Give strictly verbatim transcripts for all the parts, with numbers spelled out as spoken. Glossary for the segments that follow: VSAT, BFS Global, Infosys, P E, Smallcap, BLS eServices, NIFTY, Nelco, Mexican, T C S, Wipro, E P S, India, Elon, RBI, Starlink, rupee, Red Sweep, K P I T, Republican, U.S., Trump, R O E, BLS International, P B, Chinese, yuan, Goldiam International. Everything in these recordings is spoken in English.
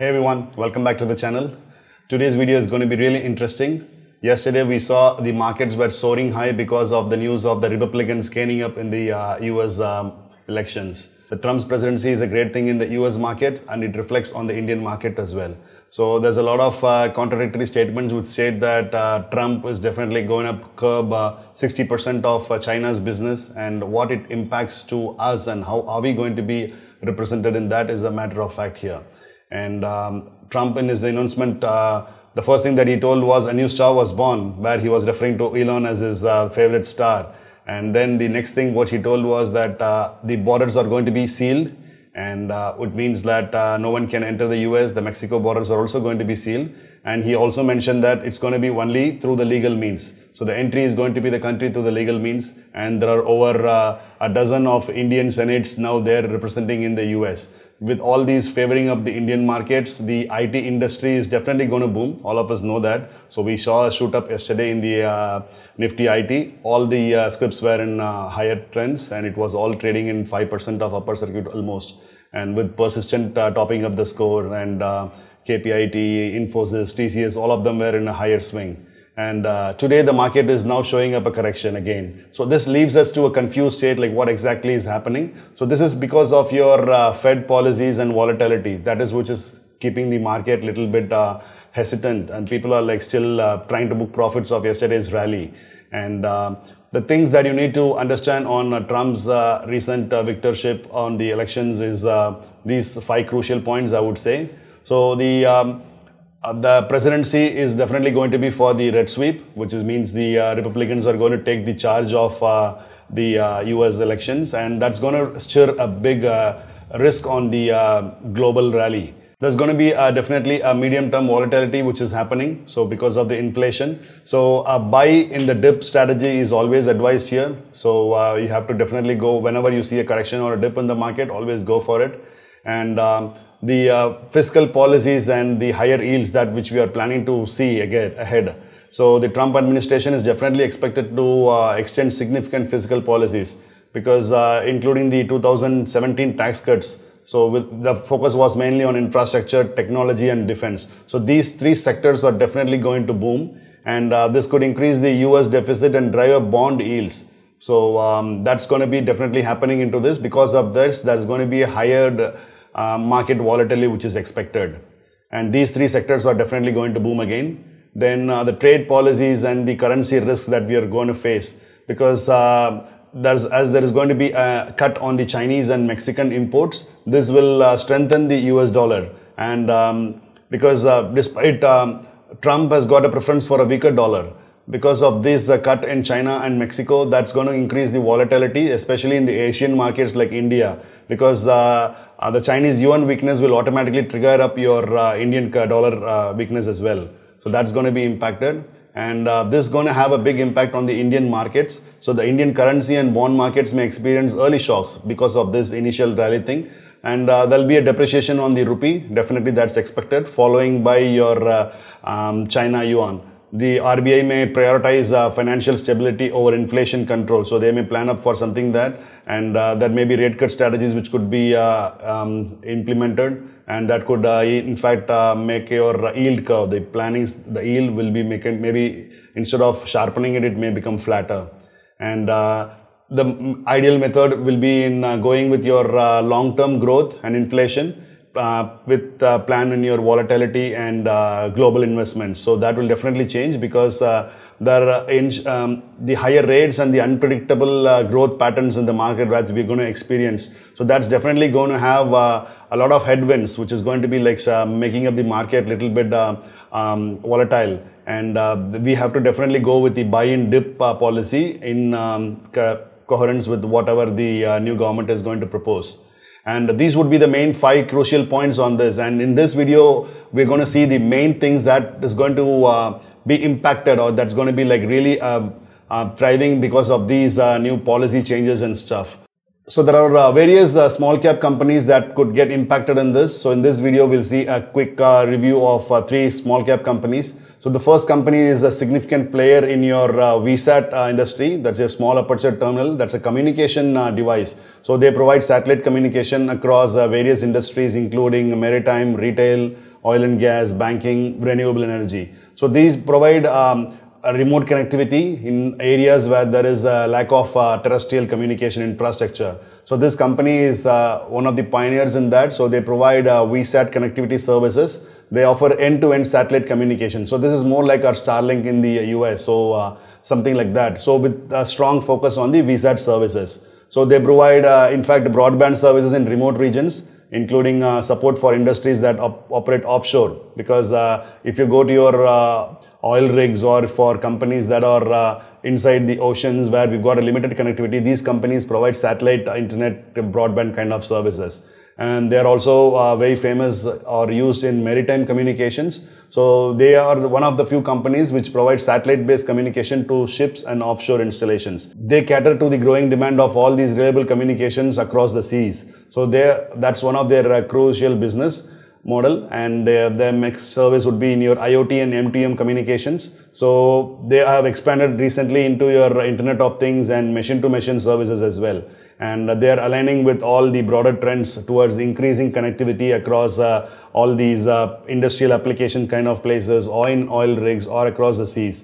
Hey everyone, welcome back to the channel. Today's video is going to be really interesting. Yesterday we saw the markets were soaring high because of the news of the Republicans scaling up in the uh, U S um, elections. The Trump's presidency is a great thing in the U S market and it reflects on the Indian market as well. So there's a lot of uh, contradictory statements which state that uh, Trump is definitely going to curb sixty percent uh, of uh, China's business, and what it impacts to us and how are we going to be represented in that is a matter of fact here. And um, Trump, in his announcement, uh, the first thing that he told was a new star was born, where he was referring to Elon as his uh, favorite star. And then the next thing what he told was that uh, the borders are going to be sealed, and uh, it means that uh, no one can enter the U S. The Mexico borders are also going to be sealed. And he also mentioned that it's going to be only through the legal means. So the entry is going to be the country through the legal means. And there are over uh, a dozen of Indian senates now there representing in the U S. With all these favoring up the Indian markets, the I T industry is definitely going to boom. All of us know that. So we saw a shoot up yesterday in the uh, Nifty I T. All the uh, scripts were in uh, higher trends, and it was all trading in five percent of upper circuit almost. And with Persistent uh, topping up the score, and uh, K P I T, Infosys, T C S, all of them were in a higher swing. And uh, today the market is now showing up a correction again. So this leaves us to a confused state, like what exactly is happening. So this is because of your uh, Fed policies and volatility. That is which is keeping the market a little bit uh, hesitant, and people are like still uh, trying to book profits of yesterday's rally. And uh, the things that you need to understand on uh, Trump's uh, recent uh, victorship on the elections is uh, these five crucial points, I would say. So the um, Uh, the presidency is definitely going to be for the red sweep, which is, means the uh, Republicans are going to take the charge of uh, the uh, U S elections, and that's going to stir a big uh, risk on the uh, global rally. There's going to be uh, definitely a medium-term volatility which is happening, so because of the inflation. So a buy in the dip strategy is always advised here. So uh, you have to definitely go whenever you see a correction or a dip in the market, always go for it. And um, the uh, fiscal policies and the higher yields that which we are planning to see again ahead. So the Trump administration is definitely expected to uh, extend significant fiscal policies, because uh, including the two thousand seventeen tax cuts. So with the focus was mainly on infrastructure, technology and defense. So these three sectors are definitely going to boom, and uh, this could increase the U S deficit and drive up bond yields. So um, that's going to be definitely happening into this. Because of this, there's going to be a higher uh, market volatility which is expected. And these three sectors are definitely going to boom again. Then uh, the trade policies and the currency risks that we are going to face, because uh, there's, as there is going to be a cut on the Chinese and Mexican imports, this will uh, strengthen the U S dollar. And um, because uh, despite um, Trump has got a preference for a weaker dollar, because of this, the cut in China and Mexico, that's going to increase the volatility, especially in the Asian markets like India, because uh, uh, the Chinese yuan weakness will automatically trigger up your uh, Indian dollar uh, weakness as well. So that's going to be impacted. And uh, this is going to have a big impact on the Indian markets. So the Indian currency and bond markets may experience early shocks because of this initial rally thing. And uh, there'll be a depreciation on the rupee. Definitely that's expected, following by your uh, um, China yuan. The R B I may prioritize uh, financial stability over inflation control. So they may plan up for something that, and uh, there may be rate cut strategies which could be uh, um, implemented, and that could uh, in fact uh, make your yield curve, the plannings, the yield will be making, maybe instead of sharpening it, it may become flatter. And uh, the ideal method will be in uh, going with your uh, long-term growth and inflation. Uh, with uh, plan in your volatility and uh, global investments. So that will definitely change, because uh, there are um, the higher rates and the unpredictable uh, growth patterns in the market that we're going to experience. So that's definitely going to have uh, a lot of headwinds, which is going to be like uh, making up the market a little bit uh, um, volatile. And uh, we have to definitely go with the buy-in dip uh, policy in um, co coherence with whatever the uh, new government is going to propose. And these would be the main five crucial points on this. And in this video, we're going to see the main things that is going to uh, be impacted, or that's going to be like really uh, uh, thriving because of these uh, new policy changes and stuff. So there are uh, various uh, small cap companies that could get impacted in this. So in this video, we'll see a quick uh, review of uh, three small cap companies. So the first company is a significant player in your uh, V SAT uh, industry. That's a small aperture terminal. That's a communication uh, device. So they provide satellite communication across uh, various industries, including maritime, retail, oil and gas, banking, renewable energy. So these provide um, a remote connectivity in areas where there is a lack of uh, terrestrial communication infrastructure. So this company is uh, one of the pioneers in that. So they provide uh, V SAT connectivity services. They offer end-to-end satellite communication. So this is more like our Starlink in the U S. So uh, something like that. So with a strong focus on the V SAT services. So they provide, uh, in fact, broadband services in remote regions, including uh, support for industries that op operate offshore. Because uh, if you go to your uh, oil rigs or for companies that are uh, inside the oceans where we've got a limited connectivity, these companies provide satellite internet broadband kind of services. And they're also uh, very famous or used in maritime communications. So they are one of the few companies which provide satellite-based communication to ships and offshore installations. They cater to the growing demand of all these reliable communications across the seas. So that's one of their uh, crucial business model, and uh, their next service would be in your IoT and M T M communications. So they have expanded recently into your Internet of Things and machine-to-machine services as well. And they are aligning with all the broader trends towards increasing connectivity across uh, all these uh, industrial application kind of places, or in oil rigs, or across the seas.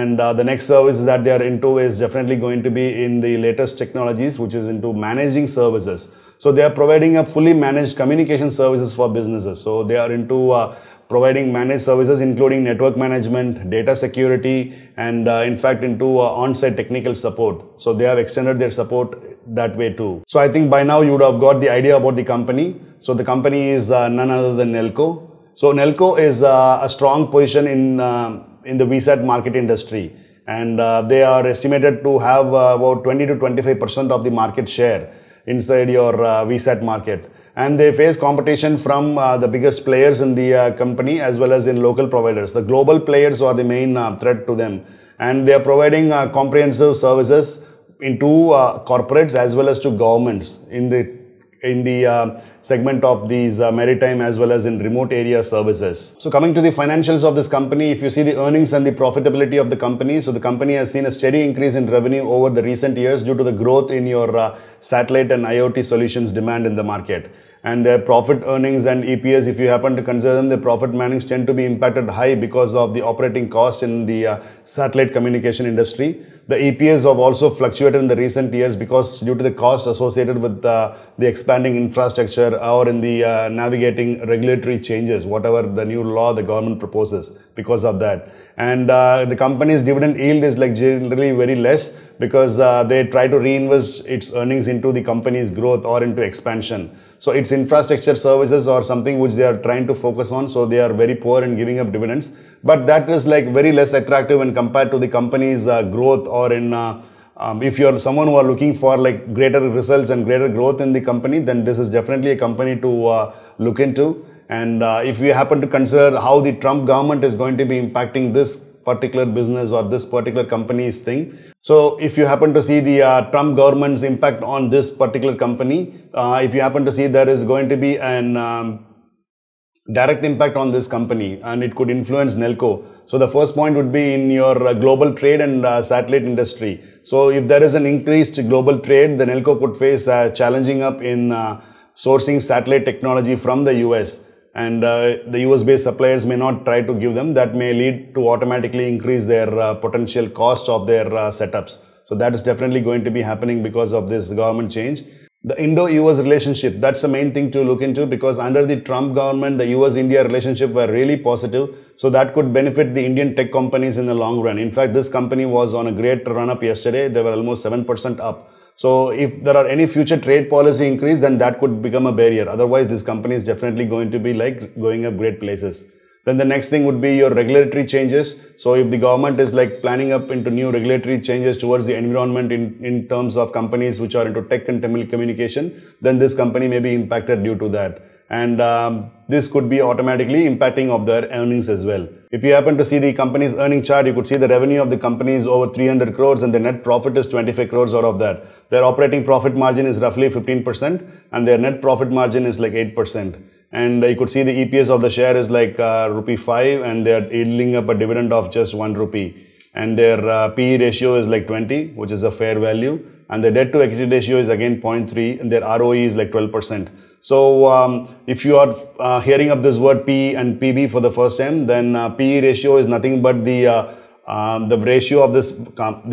And uh, the next service that they are into is definitely going to be in the latest technologies, which is into managing services. So they are providing a fully managed communication services for businesses. So they are into uh, providing managed services including network management, data security, and uh, in fact into uh, on-site technical support. So they have extended their support that way too. So I think by now you would have got the idea about the company. So the company is uh, none other than Nelco. So Nelco is uh, a strong position in, uh, in the V SAT market industry. And uh, they are estimated to have uh, about twenty to twenty-five percent of the market share inside your uh, V SAT market. And they face competition from uh, the biggest players in the uh, company as well as in local providers. The global players are the main uh, threat to them. And they are providing uh, comprehensive services into uh, corporates as well as to governments in the in the uh, segment of these uh, maritime as well as in remote area services. So coming to the financials of this company, if you see the earnings and the profitability of the company, so the company has seen a steady increase in revenue over the recent years due to the growth in your uh, satellite and IoT solutions demand in the market. And their profit earnings and E P S, if you happen to consider them, the profit earnings tend to be impacted high because of the operating cost in the uh, satellite communication industry. The E P S have also fluctuated in the recent years because due to the cost associated with uh, the expanding infrastructure or in the uh, navigating regulatory changes, whatever the new law the government proposes because of that. And uh, the company's dividend yield is like generally very less because uh, they try to reinvest its earnings into the company's growth or into expansion. So its infrastructure services or something which they are trying to focus on, so they are very poor in giving up dividends. But that is like very less attractive when compared to the company's uh, growth or in uh, um, if you are someone who are looking for like greater results and greater growth in the company, then this is definitely a company to uh, look into. And uh, if we happen to consider how the Trump government is going to be impacting this particular business or this particular company's thing. So if you happen to see the uh, Trump government's impact on this particular company, uh, if you happen to see there is going to be an um, direct impact on this company and it could influence Nelco. So the first point would be in your uh, global trade and uh, satellite industry. So if there is an increased global trade, then Nelco could face uh, challenging up in uh, sourcing satellite technology from the U S. And uh, the U S-based suppliers may not try to give them. That may lead to automatically increase their uh, potential cost of their uh, setups. So that is definitely going to be happening because of this government change. The Indo-U S relationship, that's the main thing to look into because under the Trump government, the U S-India relationship were really positive. So that could benefit the Indian tech companies in the long run. In fact, this company was on a great run-up yesterday. They were almost seven percent up. So if there are any future trade policy increase, then that could become a barrier. Otherwise, this company is definitely going to be like going up great places. Then the next thing would be your regulatory changes. So if the government is like planning up into new regulatory changes towards the environment in, in terms of companies which are into tech and telecommunication, then this company may be impacted due to that. And um, this could be automatically impacting of their earnings as well. If you happen to see the company's earning chart, you could see the revenue of the company is over three hundred crores and the net profit is twenty-five crores out of that. Their operating profit margin is roughly fifteen percent and their net profit margin is like eight percent. And you could see the E P S of the share is like uh, rupee five and they are yielding up a dividend of just one rupee. And their uh, P E ratio is like twenty, which is a fair value. And the debt to equity ratio is again zero point three and their R O E is like twelve percent. So um, if you are uh, hearing of this word P E and P B for the first time, then uh, P E ratio is nothing but the uh, Um, the ratio of this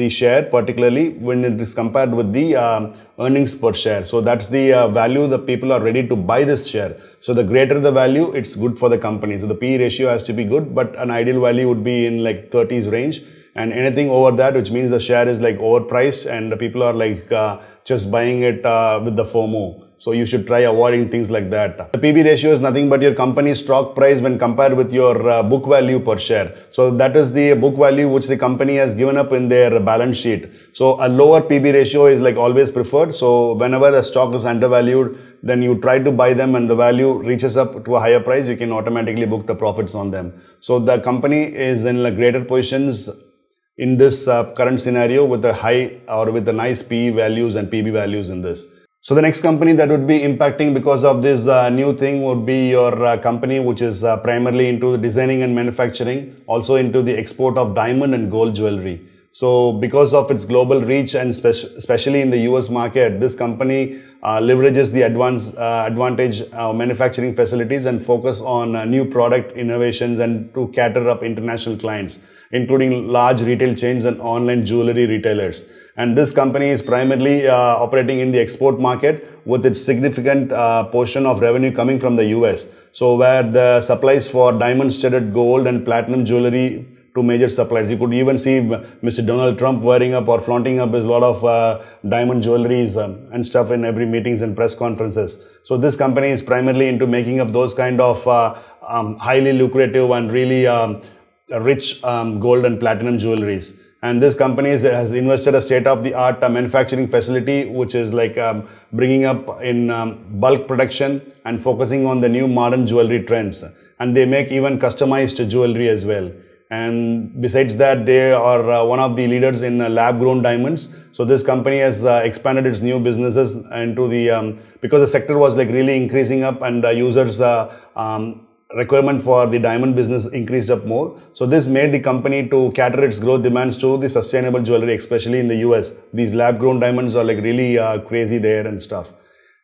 the share, particularly when it is compared with the um, earnings per share. So that's the uh, value the people are ready to buy this share. So the greater the value, it's good for the company. So the P E ratio has to be good, but an ideal value would be in like thirties range, and anything over that, which means the share is like overpriced and the people are like uh, just buying it uh, with the FOMO. So you should try avoiding things like that. The P B ratio is nothing but your company's stock price when compared with your uh, book value per share. So that is the book value which the company has given up in their balance sheet. So a lower P B ratio is like always preferred. So whenever the stock is undervalued, then you try to buy them and the value reaches up to a higher price, you can automatically book the profits on them. So the company is in like greater positions in this uh, current scenario with a high or with the nice P E values and P B values in this. So the next company that would be impacting because of this uh, new thing would be your uh, company which is uh, primarily into designing and manufacturing, also into the export of diamond and gold jewelry. So because of its global reach and spe especially in the U S market, this company uh, leverages the advance, uh, advantage uh, manufacturing facilities and focus on uh, new product innovations and to cater up international clients, including large retail chains and online jewelry retailers. And this company is primarily uh, operating in the export market with its significant uh, portion of revenue coming from the U S. So where the supplies for diamond studded gold and platinum jewelry to major suppliers. You could even see Mister Donald Trump wearing up or flaunting up his lot of uh, diamond jewelries um, and stuff in every meetings and press conferences. So this company is primarily into making up those kind of uh, um, highly lucrative and really um, rich um, gold and platinum jewelries. And this company has invested a state-of-the-art manufacturing facility, which is like um, bringing up in um, bulk production and focusing on the new modern jewelry trends. And they make even customized jewelry as well. And besides that, they are uh, one of the leaders in uh, lab-grown diamonds. So this company has uh, expanded its new businesses into the, um, because the sector was like really increasing up and uh, users uh, um, requirement for the diamond business increased up more. So this made the company to cater its growth demands to the sustainable jewelry, especially in the U S. These lab-grown diamonds are like really uh, crazy there and stuff.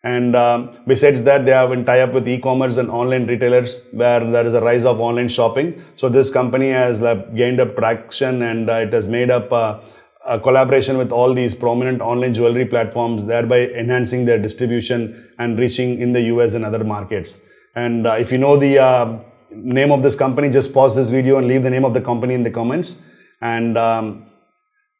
And um, besides that, they have a tie-up with e-commerce and online retailers where there is a rise of online shopping. So this company has uh, gained up traction and uh, it has made up uh, a collaboration with all these prominent online jewelry platforms, thereby enhancing their distribution and reaching in the U S and other markets. And uh, if you know the uh, name of this company, just pause this video and leave the name of the company in the comments. And um,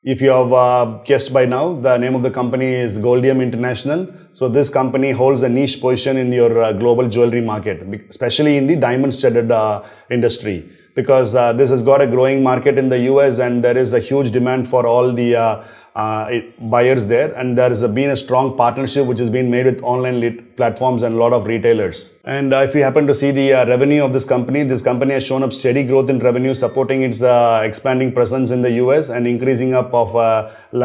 if you have uh, guessed by now, the name of the company is Goldiam International. So this company holds a niche position in your uh, global jewelry market, especially in the diamond studded uh, industry, because uh, this has got a growing market in the U S and there is a huge demand for all the uh, Uh, buyers there, and there has been a strong partnership which has been made with online platforms and a lot of retailers. And uh, if you happen to see the uh, revenue of this company, this company has shown up steady growth in revenue, supporting its uh, expanding presence in the U S and increasing up of uh,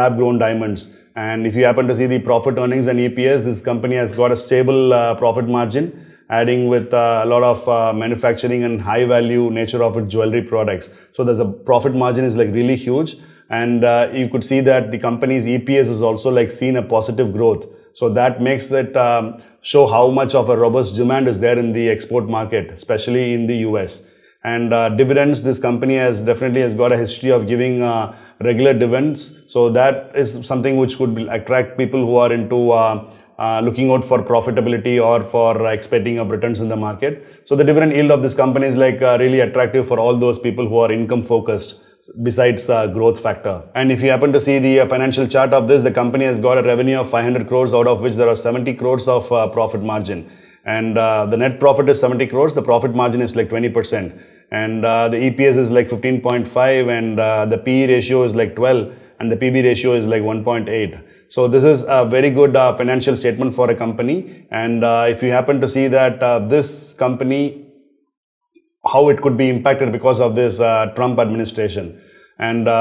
lab-grown diamonds. And if you happen to see the profit earnings and E P S, this company has got a stable uh, profit margin, adding with uh, a lot of uh, manufacturing and high value nature of its jewelry products. So there's a profit margin is like really huge. And uh, you could see that the company's E P S is also like seen a positive growth. So that makes it um, show how much of a robust demand is there in the export market, especially in the U S. And uh, dividends, this company has definitely has got a history of giving uh, regular dividends. So that is something which could attract people who are into uh, Uh, looking out for profitability or for uh, expecting of returns in the market. So the dividend yield of this company is like uh, really attractive for all those people who are income focused besides uh, growth factor. And if you happen to see the uh, financial chart of this, the company has got a revenue of five hundred crores, out of which there are seventy crores of uh, profit margin. And uh, the net profit is seventy crores, the profit margin is like twenty percent. And uh, the E P S is like fifteen point five and uh, the P E ratio is like twelve and the P B ratio is like one point eight. So this is a very good uh, financial statement for a company. And uh, if you happen to see that uh, this company, how it could be impacted because of this uh, Trump administration. And uh,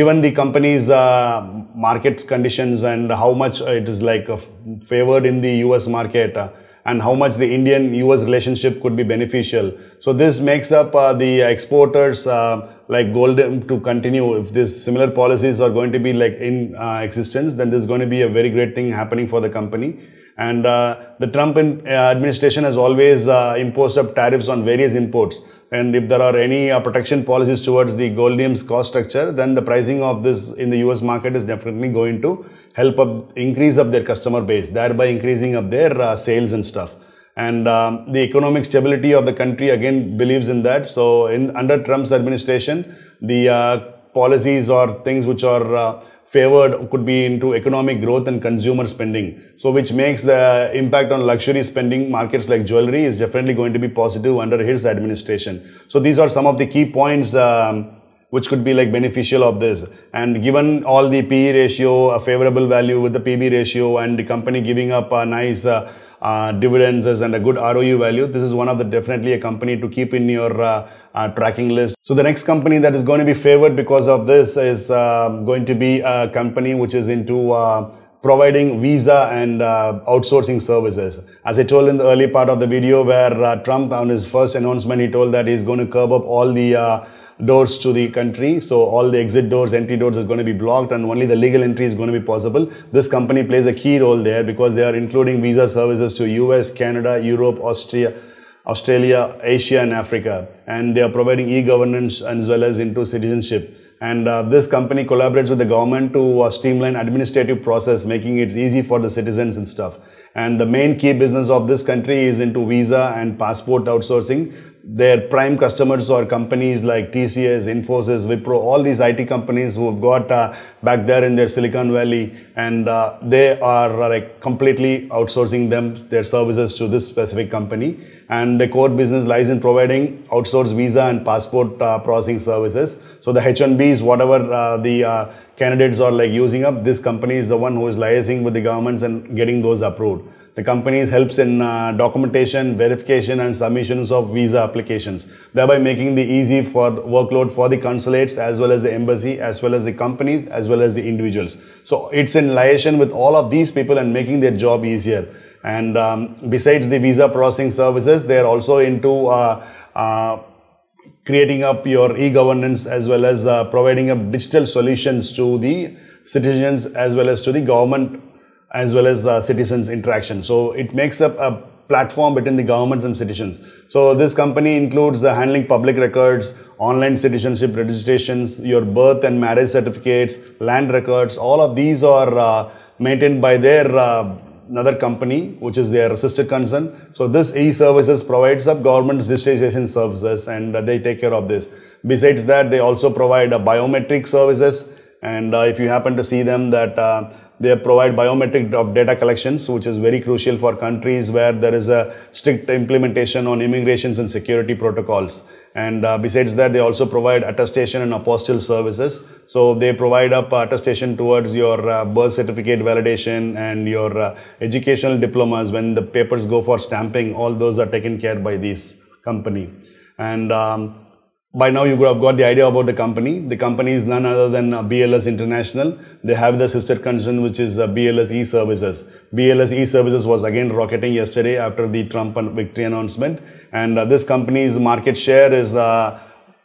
given the company's uh, market conditions and how much it is like uh, favored in the U S market uh, and how much the Indian U S relationship could be beneficial. So this makes up uh, the exporters uh, like Goldiam to continue. If these similar policies are going to be like in uh, existence, then there's going to be a very great thing happening for the company. And uh, the Trump administration has always uh, imposed up tariffs on various imports. And if there are any uh, protection policies towards the Goldiam's cost structure, then the pricing of this in the U S market is definitely going to help up increase up their customer base, thereby increasing up their uh, sales and stuff. And um, the economic stability of the country again believes in that. So in under Trump's administration, the uh, policies or things which are uh, favored could be into economic growth and consumer spending. So which makes the impact on luxury spending markets like jewelry is definitely going to be positive under his administration. So these are some of the key points um, which could be like beneficial of this. And given all the P E ratio, a favorable value with the P B ratio, and the company giving up a nice uh, Uh, dividends and a good R O U value, this is one of the definitely a company to keep in your uh, uh, tracking list. So the next company that is going to be favored because of this is uh, going to be a company which is into uh, providing visa and uh, outsourcing services. As I told in the early part of the video where uh, Trump on his first announcement, he told that he's going to curb up all the uh, doors to the country. So all the exit doors, entry doors is going to be blocked and only the legal entry is going to be possible. This company plays a key role there because they are including visa services to U S, Canada, Europe, Austria, Australia, Asia and Africa. And they are providing e-governance as well as into citizenship. And uh, this company collaborates with the government to uh, streamline administrative process, making it easy for the citizens and stuff. And the main key business of this country is into visa and passport outsourcing. Their prime customers are companies like T C S, Infosys, Wipro, all these I T companies who have got uh, back there in their Silicon Valley, and uh, they are uh, like completely outsourcing them, their services to this specific company. And the core business lies in providing outsourced visa and passport uh, processing services. So the H one Bs, whatever uh, the uh, candidates are like using up, this company is the one who is liaising with the governments and getting those approved. The companies helps in uh, documentation, verification and submissions of visa applications, thereby making the easy for workload for the consulates as well as the embassy, as well as the companies, as well as the individuals. So it's in liaison with all of these people and making their job easier. And um, besides the visa processing services, they are also into uh, uh, creating up your e-governance as well as uh, providing up digital solutions to the citizens as well as to the government, as well as uh, citizens interaction. So it makes up a platform between the governments and citizens. So this company includes the handling public records, online citizenship registrations, your birth and marriage certificates, land records. All of these are uh, maintained by their uh, another company, which is their sister concern. So this eServices provides up government's digitization services, and uh, they take care of this. Besides that, they also provide uh, biometric services. And uh, if you happen to see them, that uh, they provide biometric of data collections, which is very crucial for countries where there is a strict implementation on immigrations and security protocols. And uh, besides that, they also provide attestation and apostille services. So they provide up attestation towards your uh, birth certificate validation and your uh, educational diplomas. When the papers go for stamping, all those are taken care by this company. And um, by now you could have got the idea about the company. The company is none other than B L S International. They have the sister concern, which is B L S eServices. B L S eServices was again rocketing yesterday after the Trump victory announcement. And uh, this company's market share is uh,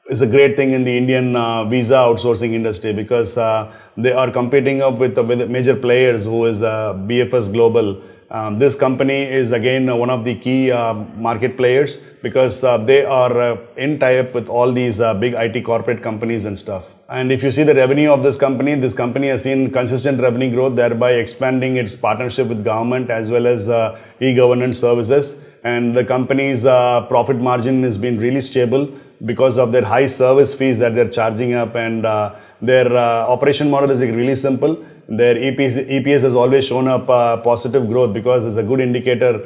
is a great thing in the Indian uh, visa outsourcing industry, because uh, they are competing up with, uh, with major players who is uh, B F S Global. Um, this company is again uh, one of the key uh, market players, because uh, they are uh, in tie-up with all these uh, big I T corporate companies and stuff. And if you see the revenue of this company, this company has seen consistent revenue growth, thereby expanding its partnership with government as well as uh, e-governance services. And the company's uh, profit margin has been really stable because of their high service fees that they're charging up. And uh, their uh, operation model is like, really simple. Their E P S has always shown up uh, positive growth, because it's a good indicator.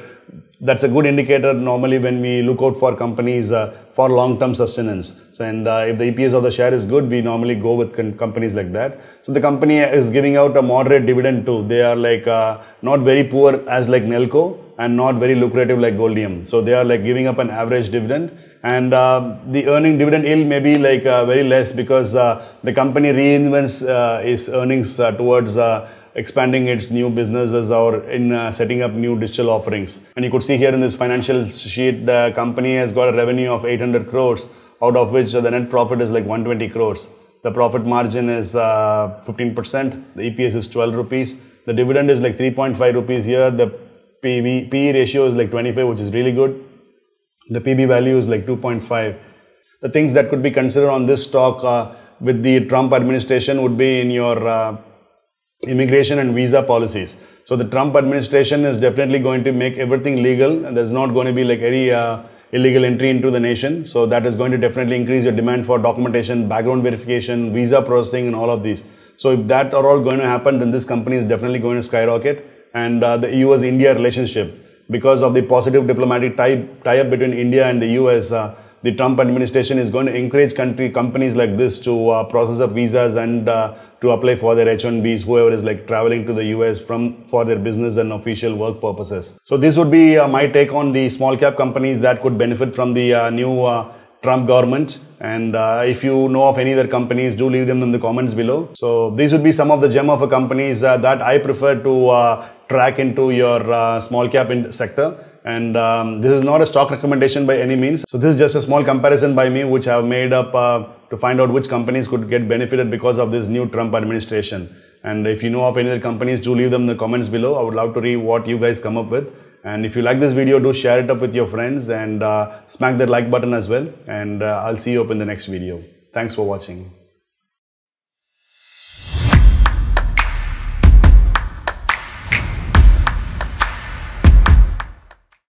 That's a good indicator normally when we look out for companies uh, for long-term sustenance. So, and uh, if the E P S of the share is good, we normally go with companies like that. So the company is giving out a moderate dividend too. They are like uh, not very poor as like Nelco, and not very lucrative like Goldiam. So they are like giving up an average dividend. And uh, the earning dividend yield may be like uh, very less, because uh, the company reinvents uh, its earnings uh, towards uh, expanding its new businesses or in uh, setting up new digital offerings. And you could see here in this financial sheet, the company has got a revenue of eight hundred crores, out of which the net profit is like one hundred twenty crores. The profit margin is uh, fifteen percent. The E P S is twelve rupees. The dividend is like three point five rupees here. The P B, P E ratio is like twenty-five, which is really good. The P B value is like two point five. The things that could be considered on this stock uh, with the Trump administration would be in your uh, immigration and visa policies. So the Trump administration is definitely going to make everything legal, and there's not going to be like any uh, illegal entry into the nation. So that is going to definitely increase your demand for documentation, background verification, visa processing, and all of these. So if that are all going to happen, then this company is definitely going to skyrocket. And uh, the U S India relationship, because of the positive diplomatic tie-up tie between India and the U S, uh, the Trump administration is going to encourage country companies like this to uh, process up visas and uh, to apply for their H one Bs, whoever is like traveling to the U S from for their business and official work purposes. So this would be uh, my take on the small cap companies that could benefit from the uh, new uh, Trump government. And uh, if you know of any other companies, do leave them in the comments below. So these would be some of the gem of a companies uh, that I prefer to uh, track into your uh, small cap in sector. And um, this is not a stock recommendation by any means. So this is just a small comparison by me, which I have made up uh, to find out which companies could get benefited because of this new Trump administration. And if you know of any other companies, do leave them in the comments below. I would love to read what you guys come up with. And if you like this video, do share it up with your friends and uh, smack that like button as well. And uh, I'll see you up in the next video. Thanks for watching.